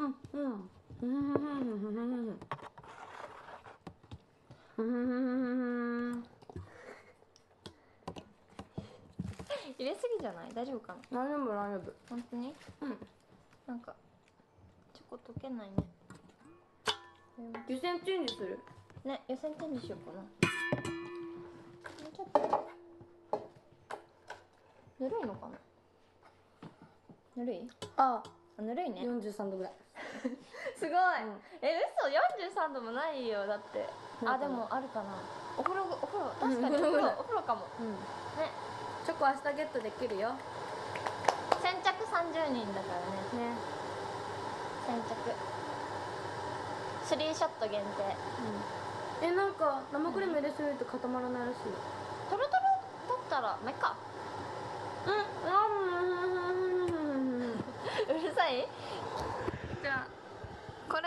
入れすぎじゃない？大丈夫かな？大丈夫大丈夫。本当に？うん。なんかチョコ溶けないね。湯煎チェンジする？ね、湯煎チェンジしようかな。ちょっとぬるいのかな？ぬるい？ああ、ぬるいね。43度ぐらい。すごい。え、嘘43度もないよだって。あ、でもあるかな。お風呂確かにお風呂かも。ね。チョコ明日ゲットできるよ。先着30人だからね。ね。先着。スリーショット限定。え、なんか生クリーム入れすぎると固まらないらしい。トロトロだったらまいっか。うるさい？じゃあこれ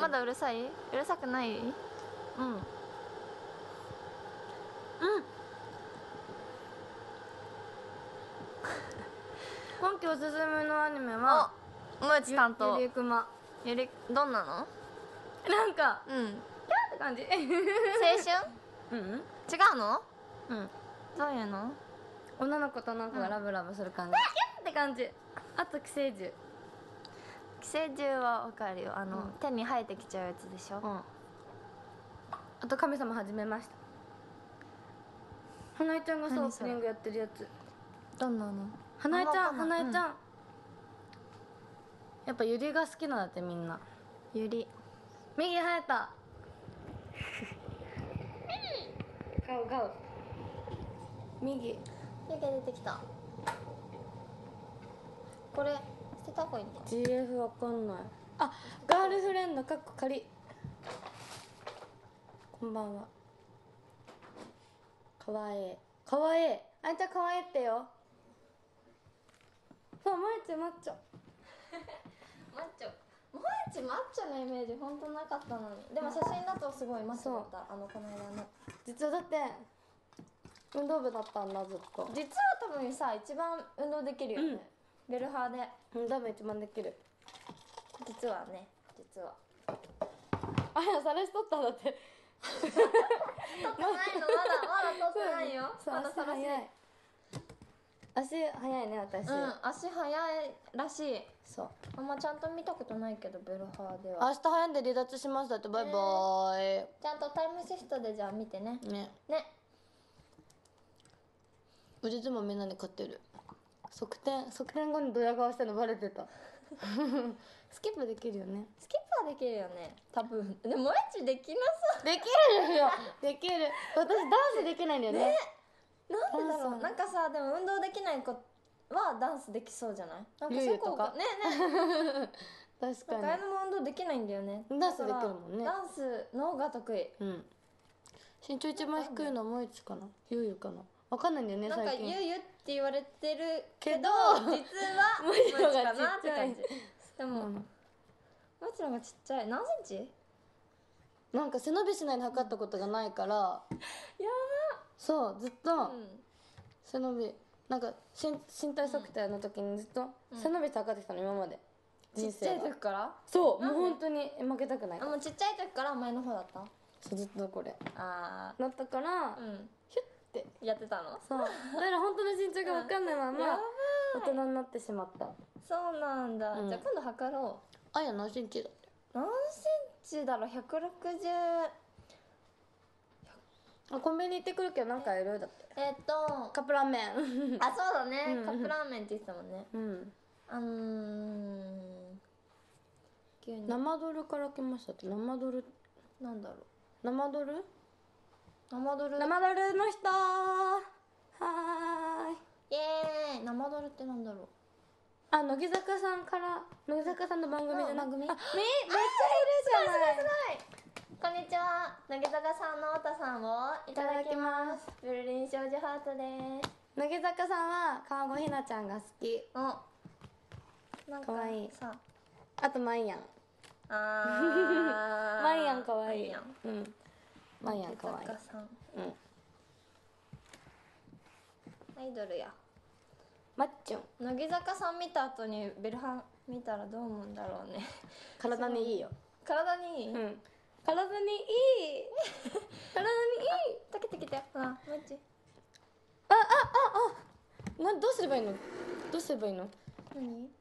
まだうるさい？うるさくない？うんうん。今期おすすめのアニメはむち担当。ゆりくま。どんなの？なんかって感じ。青春？うん。違うの？うん。どういうの？女の子となんかラブラブする感じ。って感じ。あと寄生獣。寄生獣はわかるよ。手に生えてきちゃうやつでしょ。うん、あと神様始めました。花江ちゃんがそうオープニングやってるやつ。どんなの？花江ちゃん。うん、やっぱユリが好きなんだってみんな。ユリ。右生えた。ガオガオ。右。湯気出てきた。これ捨てた方がいいのか。 GF わかんない。あ、ガールフレンドかっこ仮。こんばんは。かわいいかわいい。あんちゃんかわいいってよ。そう、まえちマッチョマッチョ。まえちマッチョのイメージほんとなかったのに、でも写真だとすごいマッチョだった。この間の実はだって運動部だったんだずっと。実は多分さ一番運動できるよね、ベルハーで運動部一番できる。実はね、実はあれさらしとったんだって。取ってないの、まだ取ってないよ。まださらし足速いね私。足速いらしい。そう、あんまちゃんと見たことないけどベルハーでは。明日早いんで離脱しますだって。バイバーイ。ちゃんとタイムシフトでじゃあ見てね。ねね。無実もみんなに買ってる。側転後にドヤ顔したのバレてた。スキップできるよね。スキップはできるよね多分。でもマッチできなそう。できるよ。できる。私ダンスできないんだよね。ね、なんでだろう。なんかさ、でも運動できない子はダンスできそうじゃない？なんかそうこうかねね。確かに。誰も運動できないんだよね。ダンスできるもんね。ダンスの方が得意。うん。身長一番低いのはもう一かな。ゆゆかな。わかんないんだよね最近。なんかゆゆって言われてるけど実はもちろんがちっちゃい。でももちろんがちっちゃい。何センチ？なんか背伸びしないで測ったことがないから。やば。そうずっと背伸び、なんか身体測定の時にずっと背伸びして測ってきたの今まで。ちっちゃい時から？そうもう本当に負けたくない。あ、もうちっちゃい時から前の方だった？そうずっとこれ。ああ。なったから。ヒュッ。やってたの。そうだから本当の身長が分かんないまま大人になってしまった。そうなんだ。じゃあ今度測ろう。あや何センチだって。何センチだろう。160。コンビニ行ってくるけどなんかいろいろだって。カップラーメン。あ、そうだね、カップラーメンって言ってたもんね。うん、生ドルから来ましたって。生ドルなんだろう。生ドルの人。はーい。イエーイ。生ドルってなんだろう。あ、乃木坂さんから。乃木坂さんの番組じゃなくめっちゃいるじゃない。こんにちは。乃木坂さんの太田さんをいただきます。ブルリン少女ハートです。乃木坂さんは川越ひなちゃんが好き。かわいい。あとマイヤン。マイヤンかわいい。マイヤン可愛い。アイドルや。まっちょん。乃木坂さん見た後にベルハン見たらどう思うんだろうね。体にいいよ。体にいい、うん、体にいい体にいい。たけてきたよ。あ、まっち。どうすればいいの？どうすればいいの？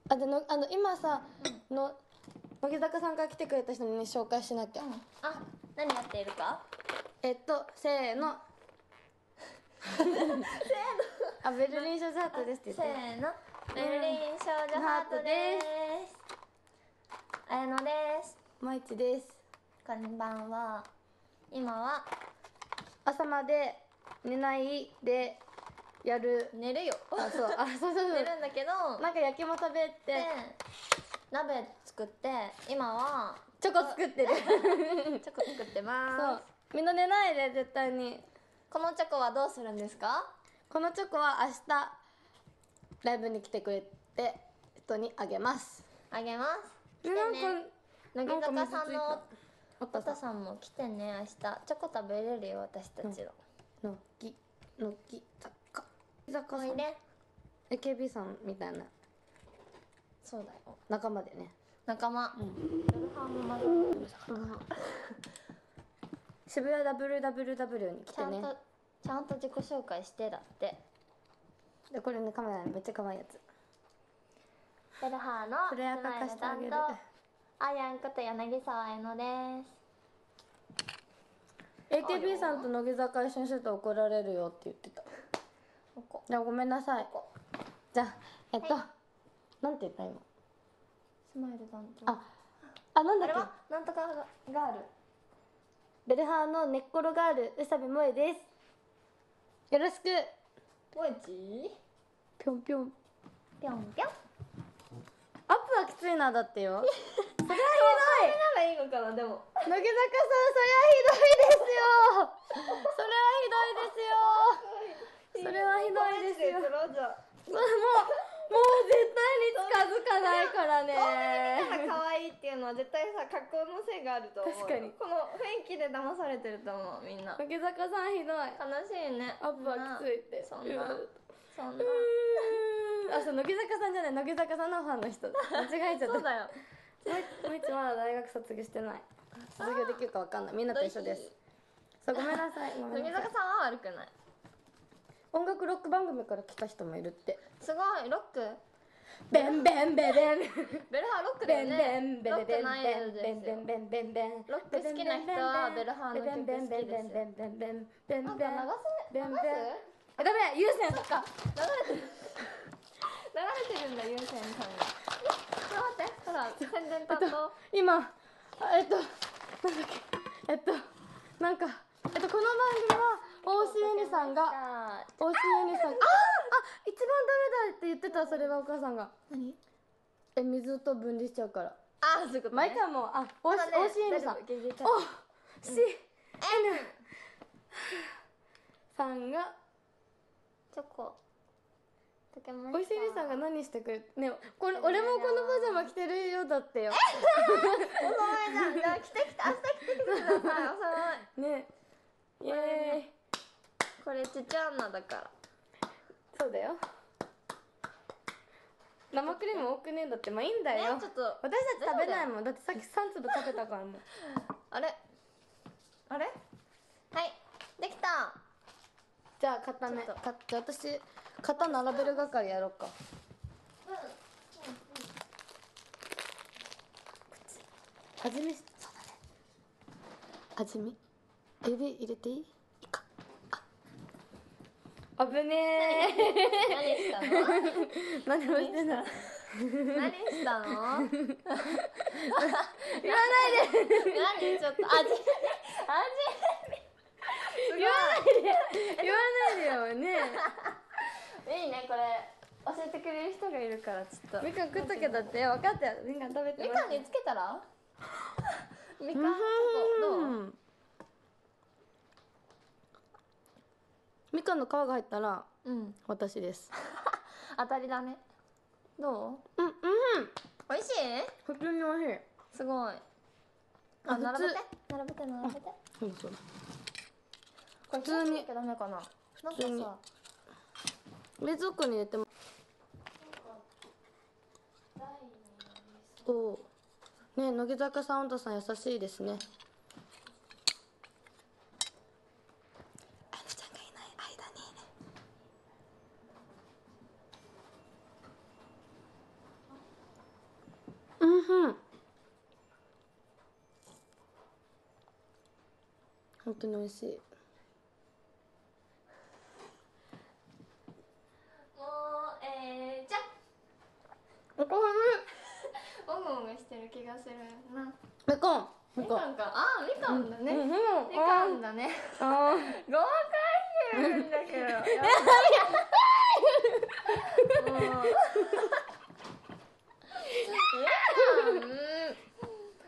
何？今さ、うん、乃木坂さんから来てくれた人に、ね、紹介しなきゃ。うん、あ、何やっているか？せーの。せーの。あ、ベルリン少女ハートですって言って。せーの。ベルリン少女ハートです。あやのです。まいちです。こんばんは。今は朝まで寝ないでやる。寝るよ。あ、そう。あ、そうそう。寝るんだけど。なんか焼きも食べて。鍋作って、今はチョコ作ってる。チョコ作ってます。そう。みんな寝ないで絶対に。このチョコはどうするんですか？このチョコは明日ライブに来てくれて人にあげます。あげます。来てね。乃木坂さんのお父さんも来てね。明日チョコ食べれるよ、私たちの。乃木坂。乃木坂さん。AKB さんみたいな。そうだよ。仲間でね。仲間。ベルハンもまだ。渋谷 WWW に来てね。ちゃんと自己紹介してだって。でこれね、カメラめっちゃ可愛いやつ。ベルハーのスマイル担当、あやんこと柳沢えのです。AKB さんと乃木坂一緒にすると怒られるよって言ってた。じゃあごめんなさい。じゃあなんて言った今。スマイル担当。あ、なんだっけ。あれはなんとかガール。ベルハーの寝っ転ガール宇佐美萌です。よろしく。もえち。ぴょんぴょん。ぴょんぴょん。アップはきついなだってよ。それはひどい。それならいいのかなでも。乃木坂さん、それはひどいですよ。それはひどいですよ。もう絶対に近づかないからね。これ見たら可愛いっていうのは絶対さ格好のせいがあると思う。確かに。この雰囲気で騙されてると思うみんな。乃木坂さんひどい。悲しいね。アップはきついって。そんな。あ、そう乃木坂さんじゃない、乃木坂さんのファンの人。間違えちゃった。そうだよ。もいちまだ大学卒業してない。卒業できるかわかんない。みんなと一緒です。そうごめんなさい。乃木坂さんは悪くない。音楽ロック番組から来た人もいるって。すごいロック。ベンベンベベン。ベルハロックだよね。ロックないですよ。ロック好きな人はベルハの曲好きですよ。なんか流す？ダメ、優先。そっか。流れてるんだ優先さんが。待って、ほら宣伝担当。今この番組は大塩ゆにさんが一番ダメだって言ってた。それはお母さんが何？水と分離しちゃうから。ああすごい。毎回もう大塩ゆにさんさんがチョコおいしりさんが何してくれね。これ俺もこのパジャマ着てるよだってよ。お揃いじゃん。じゃあ着てきて、明日着てきてください。お揃いね。イエーイ。これちちゃんなだから。そうだよ。生クリーム多くねえんだって。まあいいんだよ。ちょっと私たち食べないもんだって。さっき3粒食べたからもう。あれ？はいできた。じゃあ固め。じゃあ私。型並べる係やろうか。味見、そうだね。味見。指入れていい？あぶねえ。何もしてない。何したの？言わないで。何ちょっと味見。言わないでよね。いいね、これ教えてくれる人がいるからちょっとみかん食っとけだって分かったよ。みかん食べてみかんにつけたらみかんどう？みかんの皮が入ったら私です。当たりだね。どう？おいしい？普通においしい。すごい。あ、並べてこれ普通にダメかな。なんかさ冷蔵庫に入れてもおね、乃木坂さん、温田さん優しいですね。本当に美味しい。おこわり。もごもごしてる気がするな。みかん。みかんか。あ、みかんだね。みかんだね。あ、豪快してるんだけど。やばい。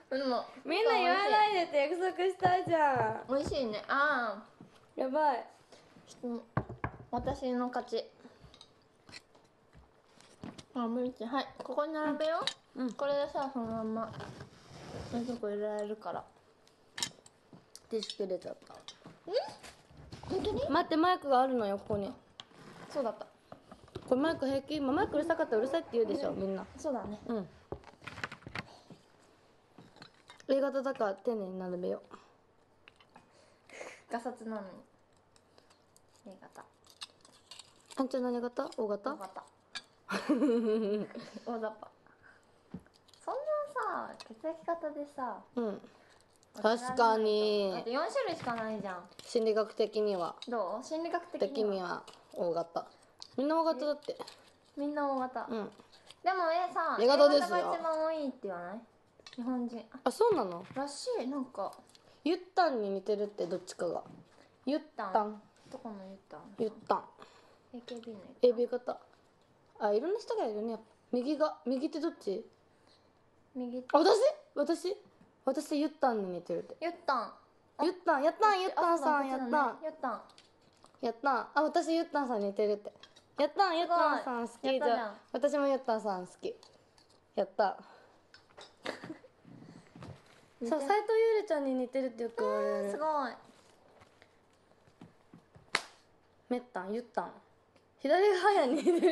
でもみんな言わないでって約束したじゃん。美味しいね。ああ、やばい。私の勝ち。あ、無理ちゃん、はい、ここに並べよう。うん、これでさ、そのまんま冷蔵庫入れられるから。ディスプレイだった。本当に？待って、マイクがあるのよ、ここに。そうだった。これマイク平気？今マイクうるさかったらうるさいって言うでしょ、みんな。そうだね。うん。A 型だから丁寧に並べよう。ガサツなのに A 型。あんちゃん何型？ O 型？ O 型。大雑把。そんなさ、血液型でさ、うん、確かにだって4種類しかないじゃん。心理学的にはどう？心理学的には O 型。みんな O 型だって。みんな O 型。うん。でも A さん A 型ですよ。 A 型が一番多いって言わない？日本人。あ、そうなのらしい。なんかゆったんに似てるって、どっちかが。ゆったんどこのゆったん？ゆったん AKB のゆったん。 AB 型。あ、いろんな人がいるね。右ってどっち？右って。私ゆったんに似てるって。ゆったんやったん。ゆったんさんやったんやったん。あ、私ゆったんさん似てるって。やったん。ゆったんさん好きじゃん。私もゆったんさん好き。やったそう、斉藤優里ちゃんに似てるってよく言われる。すごい。めったん、ゆったん。左側やに似てる。嬉し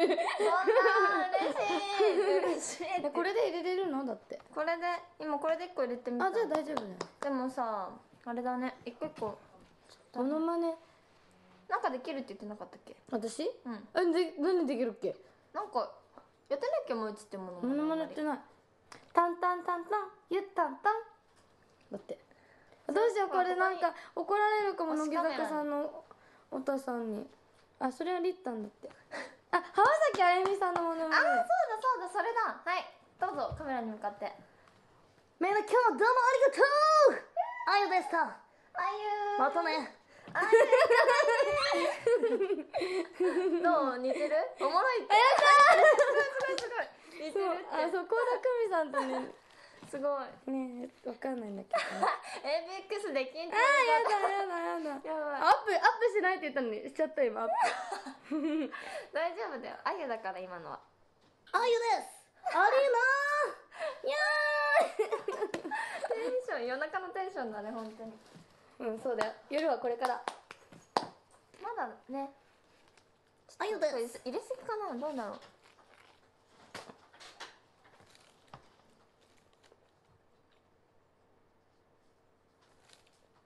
い。嬉しい。これで入れれるの？だって。これで、今これで一個入れてみた。あ、じゃあ大丈夫ね。でもさ、あれだね、一個一個。モノマネ。なんかできるって言ってなかったっけ？私？うん。え、何できるっけ？なんか、やってないっけ、もうちってものまね。モノマネってない。タンタンタンタン、ゆったんたん。だってどうしよう、これなんか怒られるかも。乃木坂さんのお父さんに。あ、それはりったんだって。あ、浜崎あゆみさんのものまね。あ、そうだそうだ、それだ。はい、どうぞカメラに向かって。みんな今日どうもありがとう。あゆでした。あゆー、またね。あゆー。どう、似てる？おもろいって。すごい似てるって。あ、そう、倖田來未さんとね。すごいねえ、わかんないんだけど。ABEX できん。ああ、やだやだやだ。やばい。アップしないって言ったのにしちゃった。今アップ。大丈夫だよ、あゆだから。今のはあゆです。ありなー。イエーイ。テンション、夜中のテンションだね、本当に。うん、そうだよ。夜はこれからまだね。あゆです。入れすぎかな、どうだろう。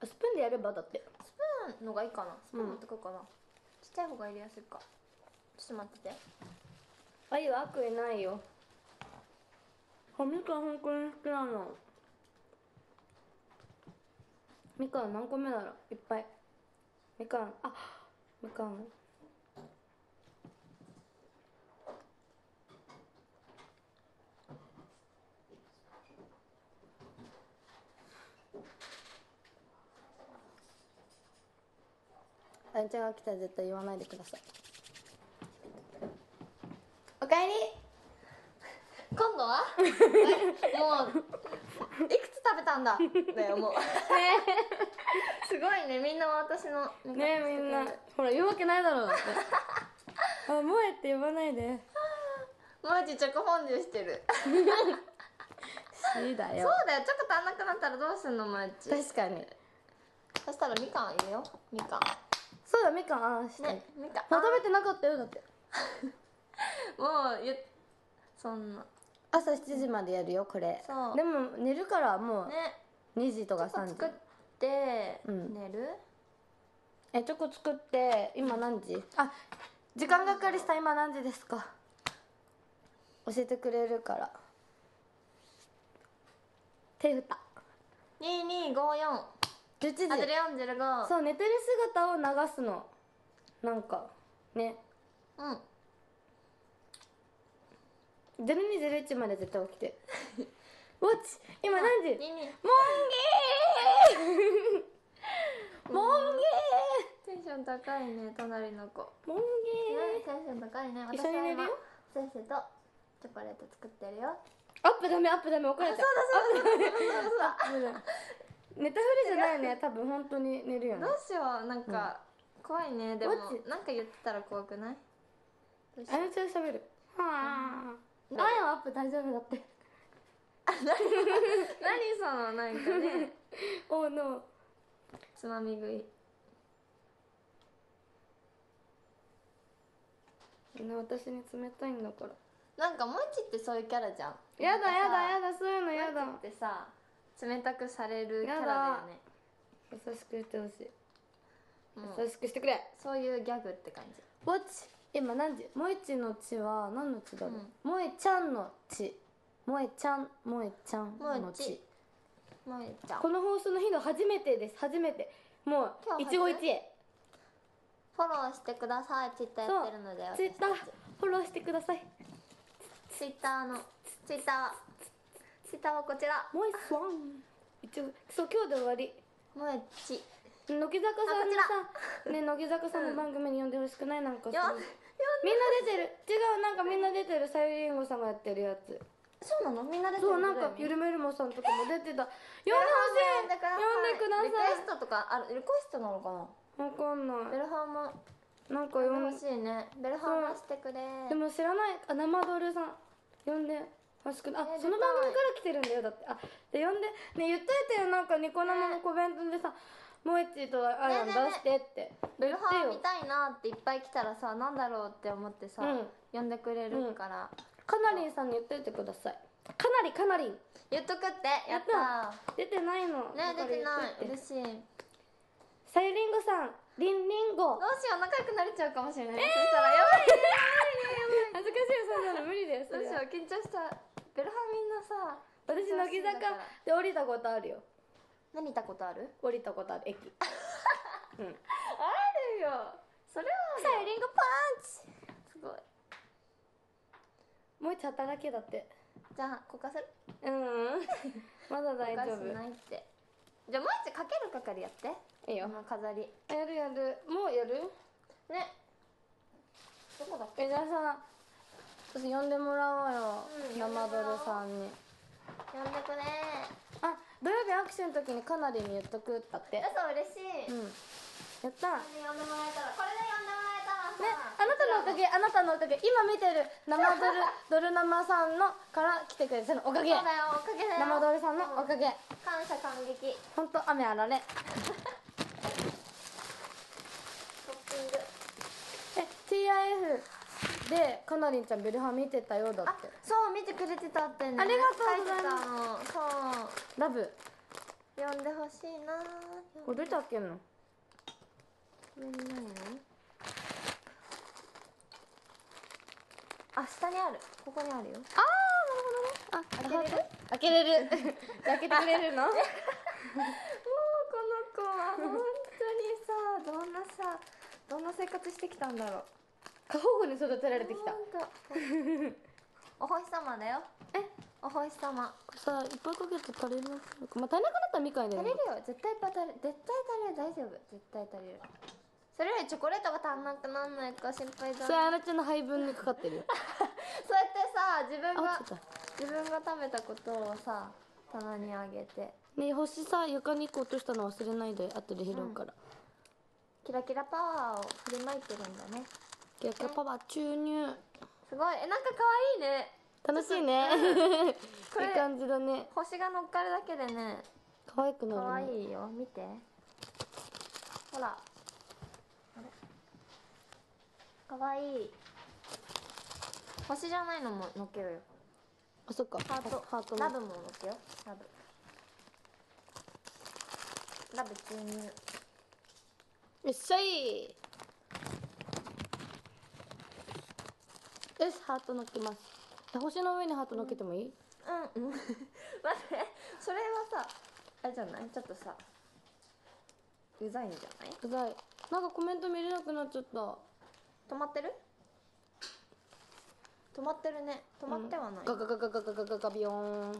スプーンでやれば。だってスプーンのがいいかな。スプーン持ってこうかな、うん、ちっちゃい方が入れやすいか。ちょっと待ってて。あゆは悪意ないよ。あ、みかん本当に好きなの。みかん何個目だろう。いっぱいみかん。あ、みかんあんちゃんが来たら絶対言わないでください。おかえり。今度はもういくつ食べたんだだよ、もう。すごいね、みんな私のね。みんなほら言うわけないだろう。だってあ、萌えって呼ばないで。萌えちチョコフォンデュしてる。そうだよ、チョコ足んなくなったらどうすんの、萌えち。確かに。そしたらみかん入れよう。みかん、そうだ、みかん。あ、してね、みかん。まとめてなかったよ、だって。もうそんな朝7時までやるよこれ。でも寝るからもう2時とか3時。チョコ作って寝る？チョコ作って今何時？あ、時間がかかりした。今何時ですか？教えてくれるから。手振った。2254。11時。14:05。そう、寝てる姿を流すの。なんかね。うん。0201まで絶対起きてウォッチ。今何時？モンゲー。テンション高いね、隣の子。モンゲーテンション高いね。一緒に寝るよ。せっせとチョコレート作ってるよ。アップダメ、アップダメ、怒られちゃう。そうだ。寝たふりじゃないよね、多分。本当に寝るよね。どうしよう、なんか怖いね。でもなんか言ってたら怖くない？あれちゃん喋る。はあ。何アップ大丈夫だって。何そのなんかね、おのつまみ食い。私に冷たいんだから。なんかもちってそういうキャラじゃん。やだやだやだ、そういうのやだ。もちってさ、冷たくされるキャラだよね。優しくしてほしい。優しくしてくれ。そういうギャグって感じ。もち今何時？萌ちの血は何の血だろう？萌ちゃんの血。萌ちゃんの血。この放送の日の初めてです。初めて。もう一期一会。フォローしてください。ツイッターやってるので。ツイッターフォローしてください。ツイッターのツイッターはこちら。萌さん。一応そう今日で終わり。萌ち。乃木坂さんのさ、ね、乃木坂さんの番組に呼んでほしくない？なんかみんな出てる。違う、なんかみんな出てる。さゆりんごさんがやってるやつ。そうなの？みんな出てる。そう、なんかゆるめるもさんとかも出てた。呼んでほしい。呼んでください。リクエストとかある？リクエストなのかな？わかんない。ベルハーもなんか呼んでほしいね。ベルハーもしてくれ。でも知らない。あ、生ドルさん呼んでほしくない？あ、その番組から来てるんだよ。だってあ、で呼んでね、言っといてよ。なんかニコ生のコメントでさ、もえちとあやん出してって。ベルハー見たいなっていっぱい来たらさ、なんだろうって思ってさ、呼んでくれるから。かなりんさんに言っておいてください。かなりん。言っとくって。やった。出てないの。ね、出てない。嬉しい。さゆりんごさん、りんりんご。どうしよう、仲良くなれちゃうかもしれない。そしたらやばい。恥ずかしい、そんなの無理です。どうしよう、緊張した。ベルハーみんなさ、私乃木坂で降りたことあるよ。何たことある？降りたことある、駅。あるよ。それはさゆりんごパンチ。すごい。もう一働けだって。じゃあこかせる？まだ大丈夫。ないって。じゃあもう一かける係やって。いいよ。飾り。やるやる。もうやる？ね。どこだっけ？皆さん、私呼んでもらおうよ。生ドルさんに。呼んでくれ。あ。土曜日アクションの時にかなりに言っとくだって。そう、嬉しい。やった。これで呼んでもらえたらね。あなたのおかげ。今見てる生ドル生さんのから来てくれてるおかげ。そうだよ、おかげだよ。生ドルさんのおかげ。感謝感激。ほんと雨あられ。トッピング TIF でかなりんちゃんベルハ見てたよ。だって。そう、見てくれてたってね。ありがとうございます。そうラブ呼んでほしいな。これ出たっけの？これ何？あ、下にある。ここにあるよ。あー、なるほどね。あ、開けれる？開けてくれるの？もうこの子は本当にさ、どんな生活してきたんだろう。過保護に育てられてきた。お星様だよ。え？お星様さ、いっぱいかけて足りる？まあ、足りなくなったらみかいだよね。足りるよ、絶対いっぱい足りる。大丈夫、絶対足りる。それよりチョコレートが足んなくなんないか心配だ。それあなたの配分にかかってるよ。そうやってさ、自分が食べたことをさ、棚にあげてね。星さ、床に1個落としたの忘れないで、後で拾うから。キラキラパワーを振りまいてるんだね。キラキラパワー注入。すごい、なんか可愛いね。楽しいね。これいい感じだね。星が乗っかるだけでね、可愛くなる。可愛いよ、見て。ほら。可愛い。星じゃないのも乗っけるよ。あ、そっか。ハートラブも持ってよ。ラブ注入。よっしゃい。よし、ハートのっけます。星の上にハートのっけてもいい？うん、うん、待って、それはさ、あれじゃない？ちょっとさ、うざいんじゃない？うざい。なんかコメント見れなくなっちゃった。止まってる？止まってるね。止まってはない。ガガガガガガガガガビヨーン。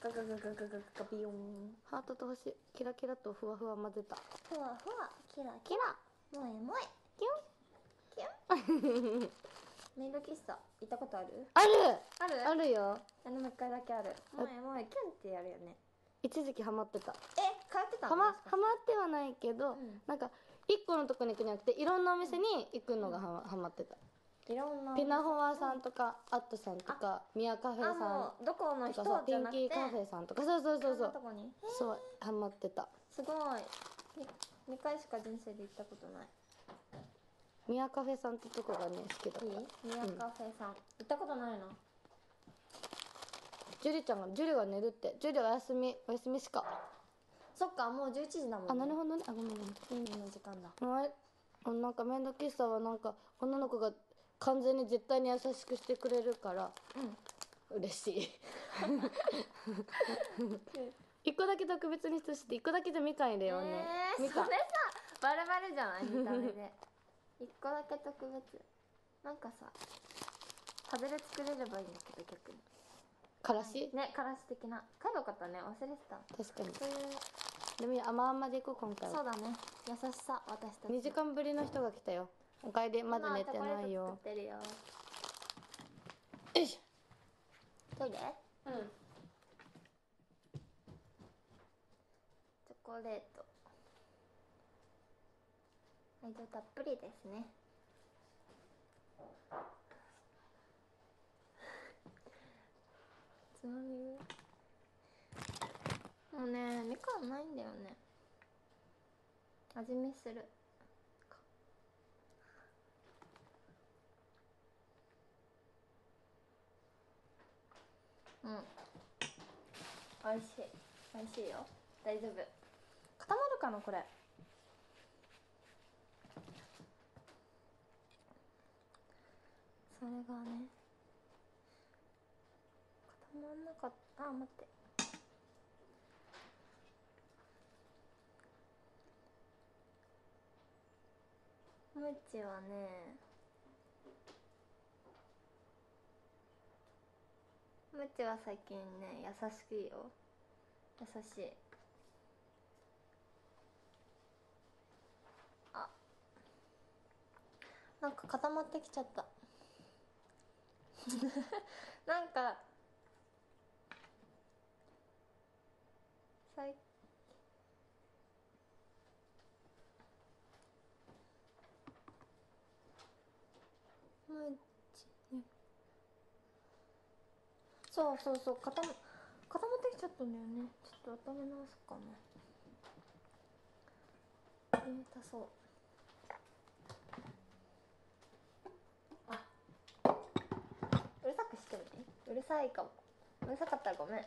ガガガガガガガビヨーン。ハートと星、キラキラとふわふわ混ぜた。ふわふわ、キラキラ、もえもえ、キュンキュン。メイド喫茶行ったことある？ある。ある？あるよ。もう一回だけある。もえもえ、キュンってやるよね。一時期ハマってた。通ってたの？ハマってはないけど、なんか一個のとこに行くんじゃなくて、いろんなお店に行くのがハマってた。いろんなピナホワさんとか、アットさんとか、ミヤカフェさん、どこの人じゃなくて、ピンキーカフェさんとか、そうハマってた。すごい。2回しか人生で行ったことない。ミヤカフェさんってとこがね、好きだった。ミヤカフェさん行ったことないの？ジュリが寝るって。ジュリはお休みしか。そっか、もう11時だもんね。あ、なるほどね。あ、ごめんごめん。いいの時間だ。なんかメイド喫茶はなんか女の子が完全に絶対に優しくしてくれるから、嬉しい。一個だけ特別にして、一個だけじゃみかん入れようね。それさ、バレバレじゃない？見た目で。一個だけ特別。なんかさ、食べれ作れればいいんだけど、逆に。からしね、からし的な。買えばよかったね、忘れてた。確かに。そういう、でも甘々でいこう今回は。そうだね、優しさ、私たち。2時間ぶりの人が来たよ。おかえり、まだ寝てないよ。作ってるよ。よいしょ。トイレ？うん。チョコレート。愛情たっぷりですね。つまみ。もうね、みかんないんだよね。味見する。美味しい。美味しいよ。大丈夫。固まるかなこれ。それがね、固まんなかった。あ、待って。ムチはね、ムチは最近ね、優しいよ。優しい。あ、なんか固まってきちゃった。なんか最近。そうそうそう、固まってきちゃったんだよね。ちょっと温め直すかな。入れ足そう。あ、うるさくしてるね。うるさいかも。うるさかったらごめん。ち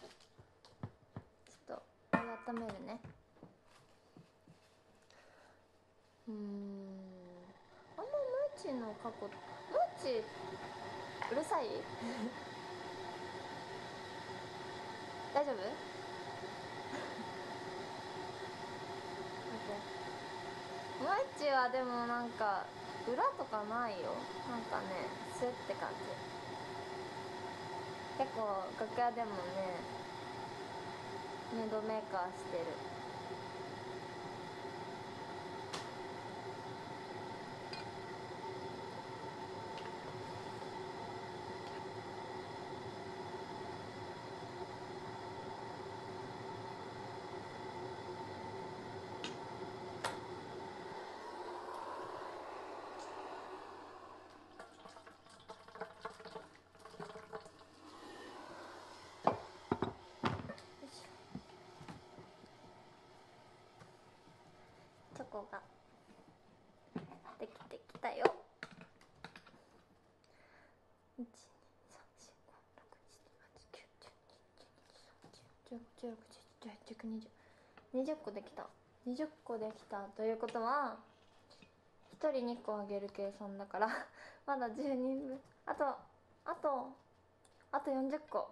ょっと温めるね。あんまムチの過去、ムチうるさい？大丈夫？ムチはでもなんか裏とかないよ。なんかね、スッって感じ。結構楽屋でもね、ムードメーカーしてる。チョコができてきたよ。1、20個できた。20個できたということは1人2個あげる計算だからまだ10人分、あと40個。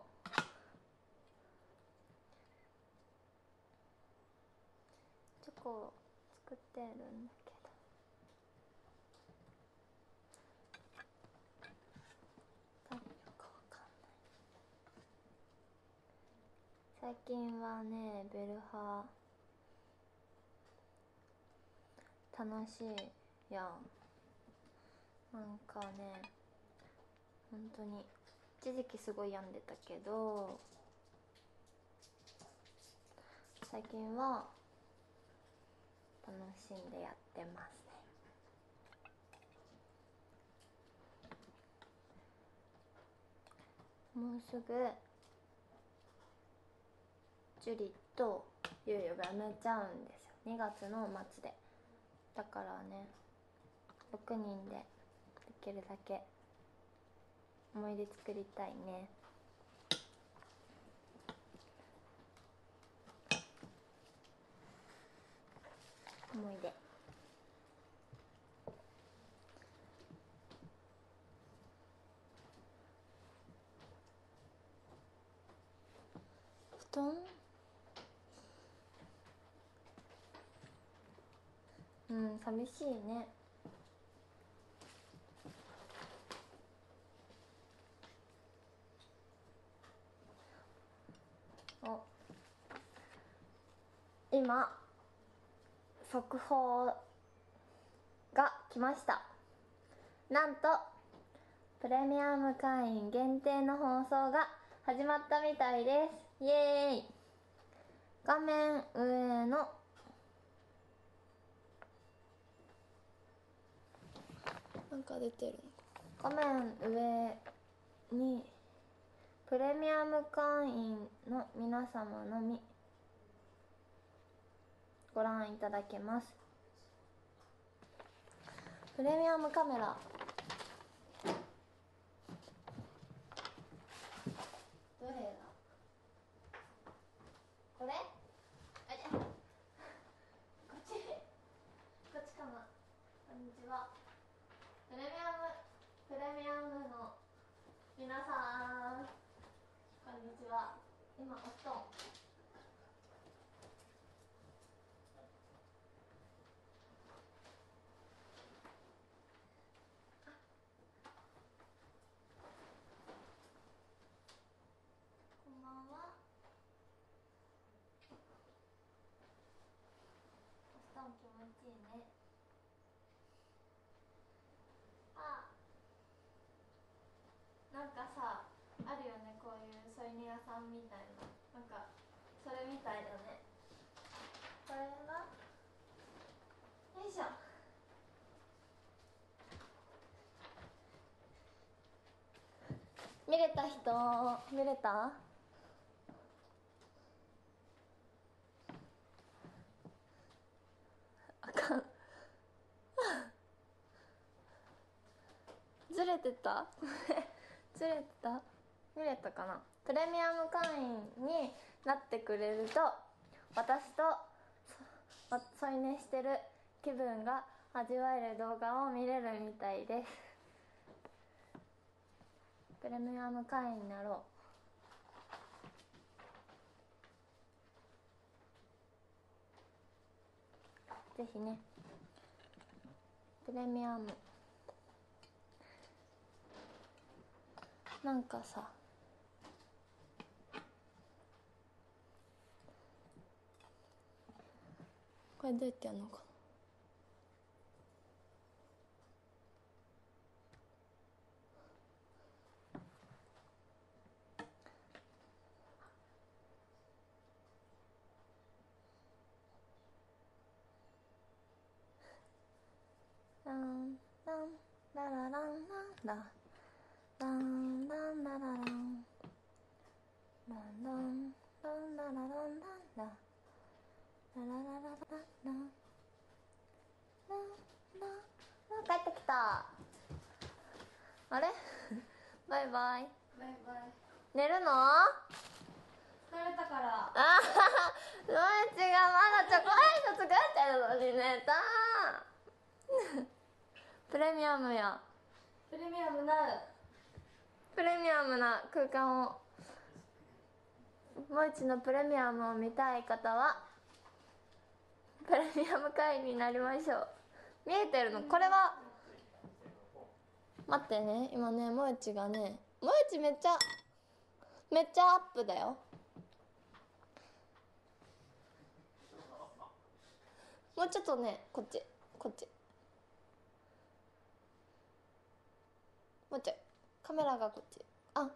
チョコを作ってるんだけど。最近はね、ベルハ楽しいやん。なんかね、本当に一時期すごい病んでたけど、最近は楽しんでやってますね。もうすぐジュリとユウユが辞めちゃうんですよ、2月の末で。だからね、6人でできるだけ思い出作りたいね。思い出。布団、うん、寂しいね。お、今速報が来ました。なんとプレミアム会員限定の放送が始まったみたいです。イエーイ。画面上のなんか出てる。画面上にプレミアム会員の皆様のみご覧いただけます。プレミアムカメラどれだ？これ？あれ？こっち？こっちかな？こんにちは。プレミアムの皆さん、こんにちは。今お布団、こんばんは。お布団気持ちいいね。なんかさ、あるよね、こういう添い寝屋さんみたいな。なんかそれみたいだね。これがよいしょ、見れた人、見れた？あかんずれてたずれた？見れたかな。プレミアム会員になってくれると、私と添い寝してる気分が味わえる動画を見れるみたいです。プレミアム会員になろう。ぜひね、プレミアム。なんかさ、これどうやってやるのかな。ランランララランランラランランララランランランランララランランランラララララランラン。帰ってきた。あれ？バイバイ。バイバイ。寝るの？疲れたから。ああ、ノイチがまだチョコレート作ってるのに寝た。プレミアムや。プレミアムな空間を。もう一のプレミアムを見たい方はプレミアム会員になりましょう。見えてるのこれは。待ってね、今ねもえちがね、もえちめっちゃアップだよ。もうちょっとね、こっちもうちょいカメラがこっち。あ、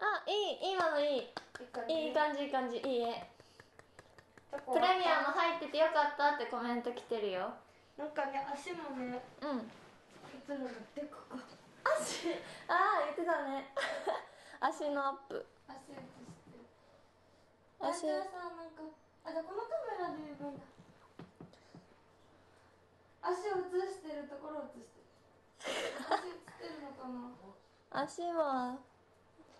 あ、いい、今のいい感じ、いい絵。プレミアム入っててよかったってコメント来てるよ。なんかね、足もね、映るんだって、ここ足、ああ、言ってたね足のアップ、足映してる。大体さ、なんか、あ、じゃこのカメラで言えばいいんだ。足を映してるところを映してる足映ってるのかな。足は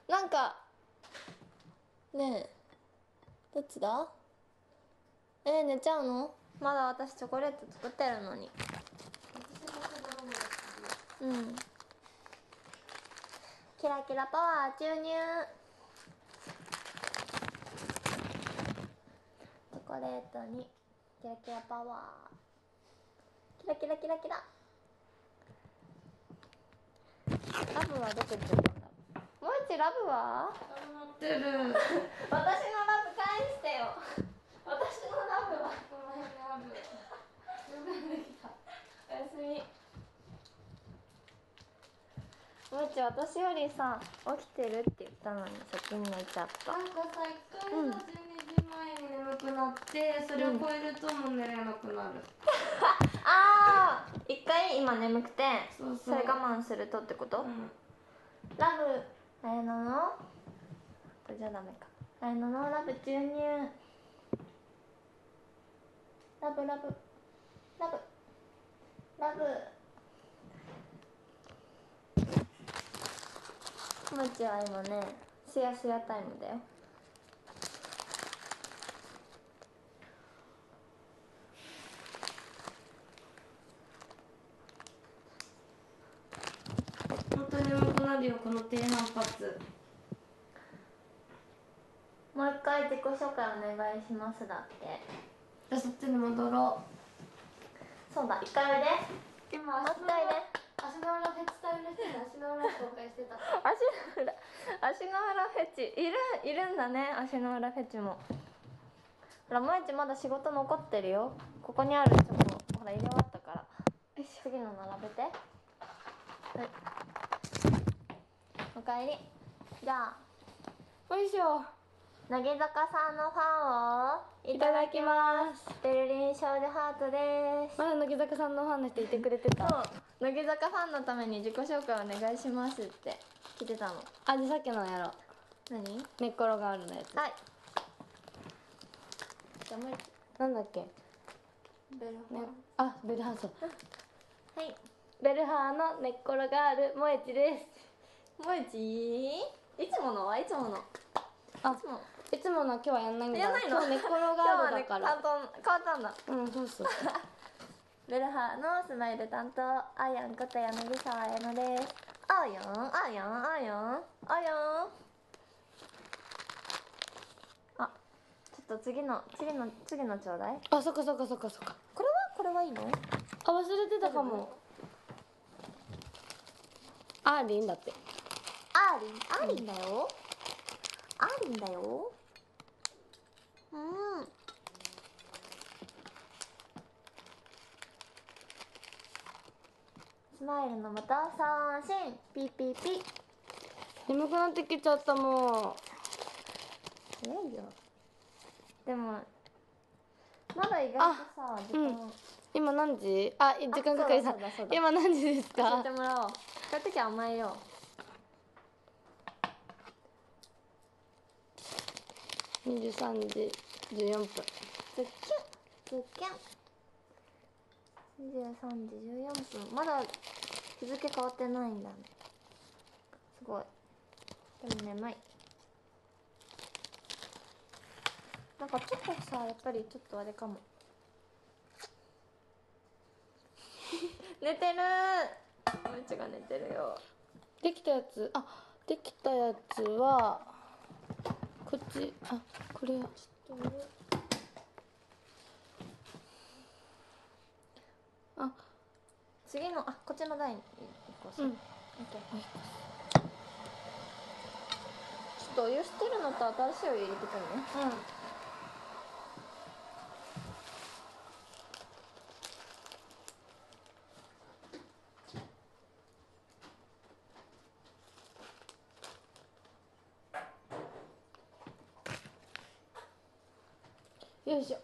なんかねえ、どっちだ。寝ちゃうの。まだ私チョコレート作ってるのに。うん。キラキラパワー注入。チョコレートにキラキラパワー。キラキラキラキラ。ラブはどこ行っちゃったんだ。もう一ラブは？持ってる。私のラブ返してよ。私のラブはこの辺ラブ。よくできた。おやすみ。もう一私よりさ起きてるって言ったのに先に寝ちゃった。なんかさ一回の12時前に眠くなって、それを超えるともう寝れなくなる。ああ、一回今眠くてそれ我慢するとってこと？うん、ラブあやののこれじゃダメか。あやののラブ注入。ラブ。もちは今ねシヤシヤタイムだよ。この低反発。もう一回自己紹介お願いしますだって。じゃあそっちに戻ろう。そうだ、一回おいで。今足の裏フェチタイムして足の裏紹介してた。足の裏フェチいるんだね。足の裏フェチも。ほらもえちまだ仕事残ってるよ。ここにあるちょっとほら入れ終わったから。よし次の並べて。はい、おかえり。じゃあよいしょ、乃木坂さんのファンをいただきます。ベルリン少女ハートです。まだ乃木坂さんのファンの人いてくれてた。そう、乃木坂ファンのために自己紹介お願いしますって来てたの。あ、じゃあさっきのやろう。何？寝っ転がるのやつ。はい、じゃあもうなんだっけ、ベルハー、あ、ベルハーそうはい、ベルハーの寝っ転がるもえちです。もえち、いつものあ、いつもの今日はやんないんだ。やんないの？寝転がるだから。今日はね、変わったんだ。うん、そうそうベルハーのスマイル担当、あやんこと柳沢彩乃です。あやんあ、ちょっと次のちょうだい。あ、そっかこれはいいの？あ、忘れてたかも。アーリンだって。アーリンだよ、うん、アーリンだよ。うん、スマイルの元三振ピー。眠くなってきちゃったもん。早いよ。でもまだ意外とさ時間、うん、今何時？あ、時間かかりさ。今何時ですか？教えてもらおう。こういう時は甘えよう。23時14分。ズッキュン。23時14分、まだ日付変わってないんだね。すごい。でも眠い。なんかチョコさ、やっぱりちょっとあれかも。寝てるー。もいちが寝てるよ。できたやつ、あ、できたやつはこっち、あ、これちょっとあ、次の、あ、こっちの台に行こう。うん、オッケー。ちょっとお湯捨てるのと新しいお湯入れてくるね。うん。よいしょ。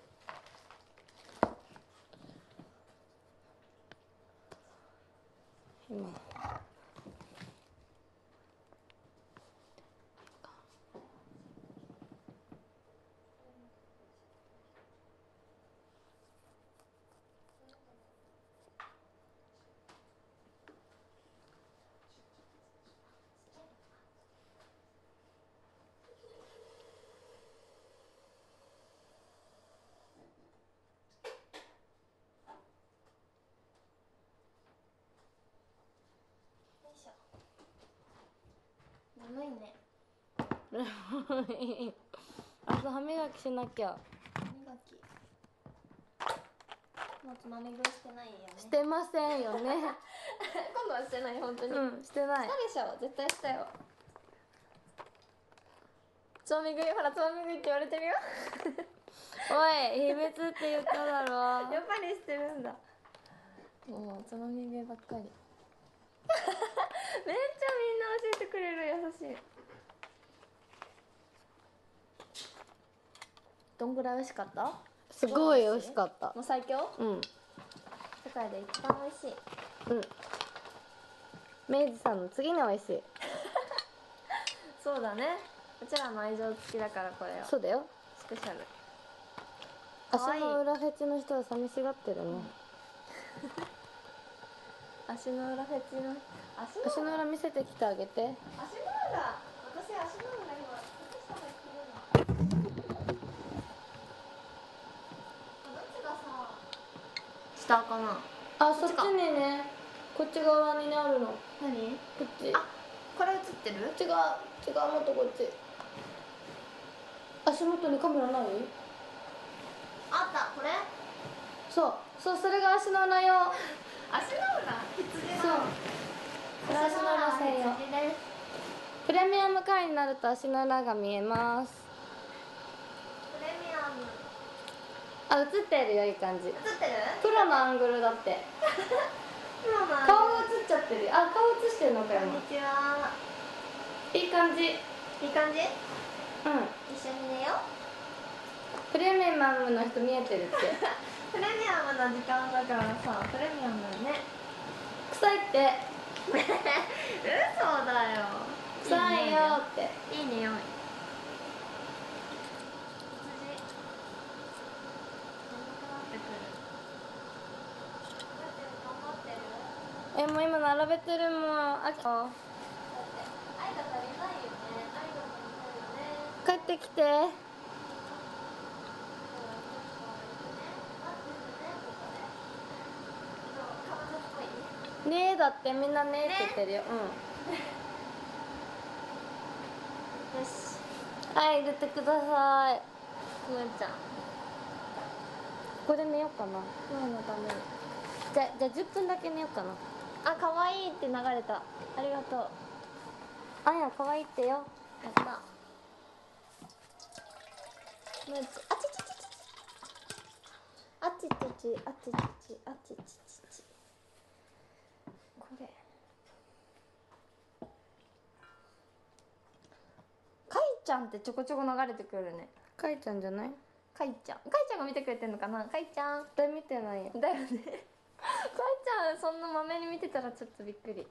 今眠いね。あと歯磨きしなきゃ。歯磨き。もうつまみ食いしてないよね。してませんよね。今度はしてない本当に。うん、してない。したでしょ。絶対したよ。つまみ食い、ほらつまみ食いって言われてるよ。おい、秘密って言っただろ。やっぱりしてるんだ。もうつまみ食いばっかり。めっちゃみんな教えてくれる、優しい。どんぐらい美味しかった？すごい美味しかった。もう最強？うん、世界で一番美味しい。うん、明治さんの次に美味しい。そうだね、うちらの愛情付きだから。これはそうだよ、スペシャル。足の裏フェチの人は寂しがってるね。足の裏フェチの、足の裏見せてきてあげて。足の裏、私足の裏今靴下が着てるの。どっちがさ、下かな。あ、そっちにね、こっち側にねあるの。何？こっち。あ、これ映ってる？違う、違う、もっとこっち。足元にカメラない？あった、これ？そう、そう、それが足の裏よ。足の裏、羊の。足の裏専用。プレミアム会員になると足の裏が見えます。プレミアム。あ、映ってるよ、いい感じ。映ってる？プロのアングルだって。プロのアングル。顔が映っちゃってる。あ、顔映してるのかよ。こんにちは。いい感じ。いい感じ？うん。一緒に寝よう。プレミアムの人見えてるって。プレミアムの時間だからさ、プレミアムね。臭いって。嘘だよ。臭いよって。いい匂い。え、もう今並べてるもん。あきこ帰ってきて。ねえ、だってみんなねえって言ってるよ。うん。よし。はい、入れてください。むーちゃん。ここで寝ようかな。今のために。じゃあ10分だけ寝ようかな。あ、可愛いって流れた。ありがとう。あや、可愛いってよ。やった。むーちゃん。あちちちち。あちちち。あちちち。あちちちち。かいちゃんってちょこちょこ流れてくるね。かいちゃんじゃない？かいちゃんが見てくれてんのかな。かいちゃん絶対見てないよ。だよね。かいちゃんそんなまめに見てたらちょっとびっくり。